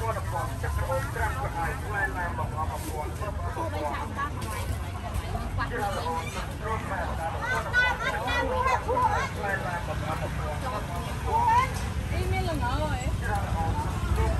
lỡ những video hấp dẫn.